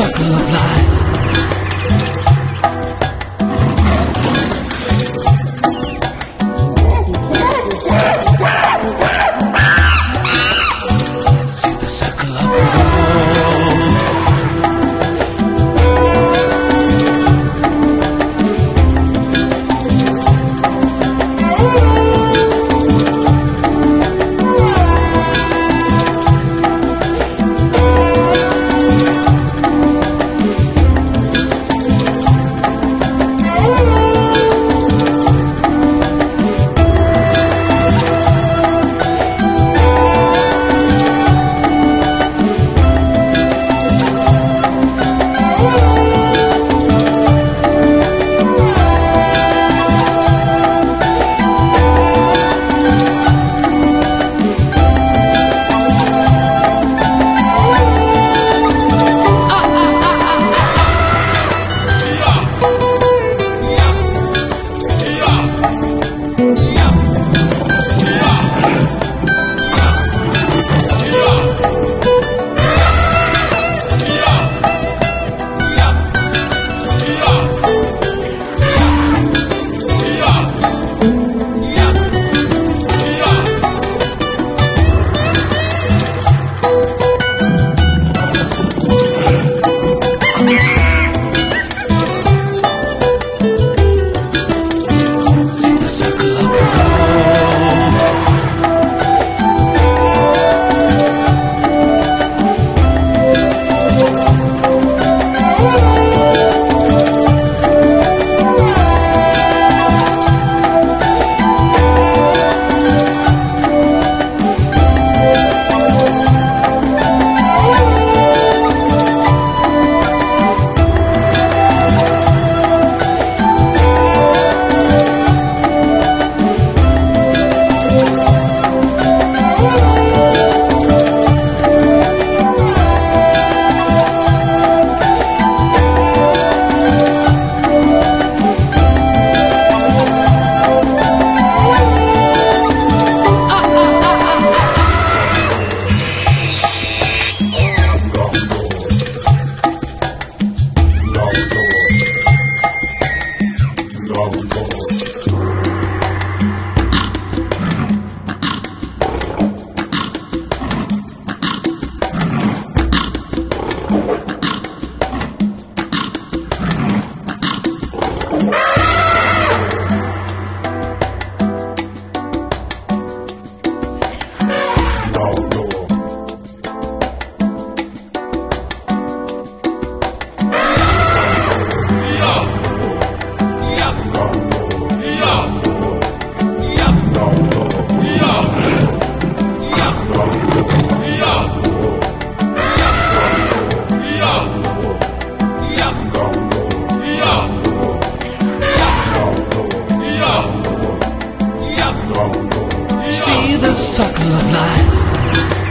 circle of life. See the circle of See the circle of life.